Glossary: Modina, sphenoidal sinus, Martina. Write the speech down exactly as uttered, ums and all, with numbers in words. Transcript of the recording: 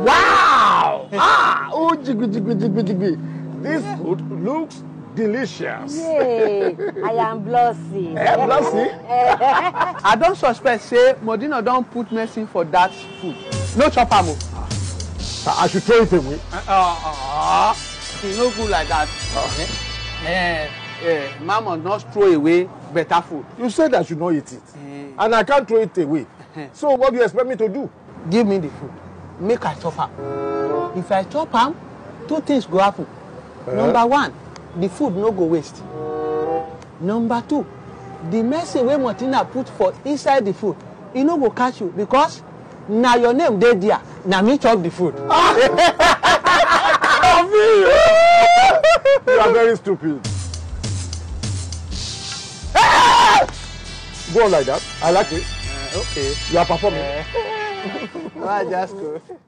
Wow! Ah! Oh, jiggy, jiggy, jiggy, jiggy. This food looks delicious. Yay! I am blossy. Eh, blossy? I don't suspect, say, Modina don't put nothing for that food. No chopper move. I should throw it away. Uh, uh, uh, it's no good like that. Uh, eh, eh, Mama not throw away better food. You said I should not eat it. Mm. And I can't throw it away. So what do you expect me to do? Give me the food. Make I chop am. If I chop am, two things go happen. Uh-huh. Number one, the food no go waste. Number two, the medicine where Martina put for inside the food, it no go catch you because now your name dey there. Now me chop the food. You are very stupid. Go on like that. I like it. Uh, okay. You are performing. Right, that's good.